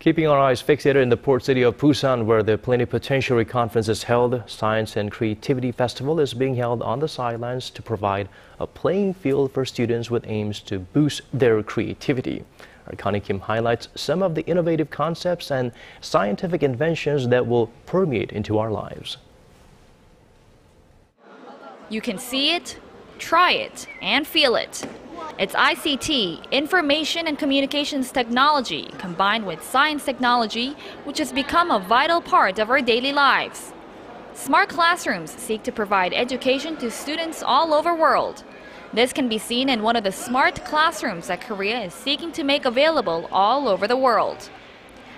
Keeping our eyes fixated in the port city of Busan, where the Plenipotentiary Conference is held, Science and Creativity Festival is being held on the sidelines to provide a playing field for students with aims to boost their creativity. Our Connie Kim highlights some of the innovative concepts and scientific inventions that will permeate into our lives. You can see it, try it, and feel it. It's ICT, Information and Communications Technology, combined with science technology, which has become a vital part of our daily lives. Smart classrooms seek to provide education to students all over the world. This can be seen in one of the smart classrooms that Korea is seeking to make available all over the world.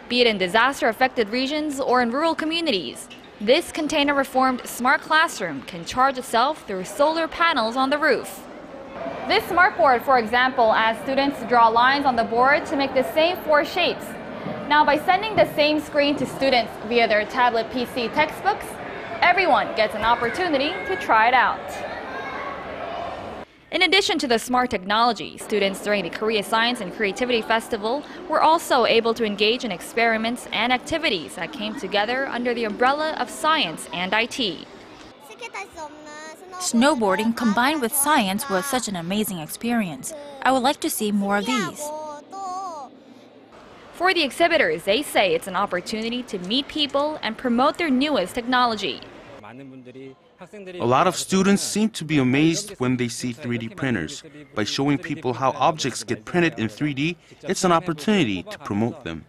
Be it in disaster-affected regions or in rural communities, this container-reformed smart classroom can charge itself through solar panels on the roof. This smart board, for example, as students draw lines on the board to make the same four shapes. Now, by sending the same screen to students via their tablet PC textbooks, everyone gets an opportunity to try it out. In addition to the smart technology, students during the Korea Science and Creativity Festival were also able to engage in experiments and activities that came together under the umbrella of science and IT. Snowboarding combined with science was such an amazing experience. I would like to see more of these. For the exhibitors, they say it's an opportunity to meet people and promote their newest technology. A lot of students seem to be amazed when they see 3D printers. By showing people how objects get printed in 3D, it's an opportunity to promote them.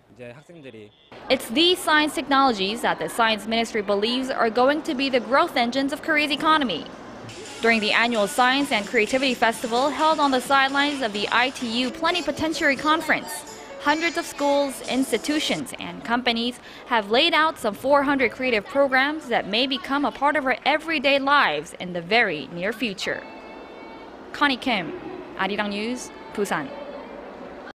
It's these science technologies that the Science Ministry believes are going to be the growth engines of Korea's economy. During the annual Science and Creativity Festival held on the sidelines of the ITU Plenipotentiary Conference, hundreds of schools, institutions, and companies have laid out some 400 creative programs that may become a part of our everyday lives in the very near future. Connie Kim, Arirang News, Busan.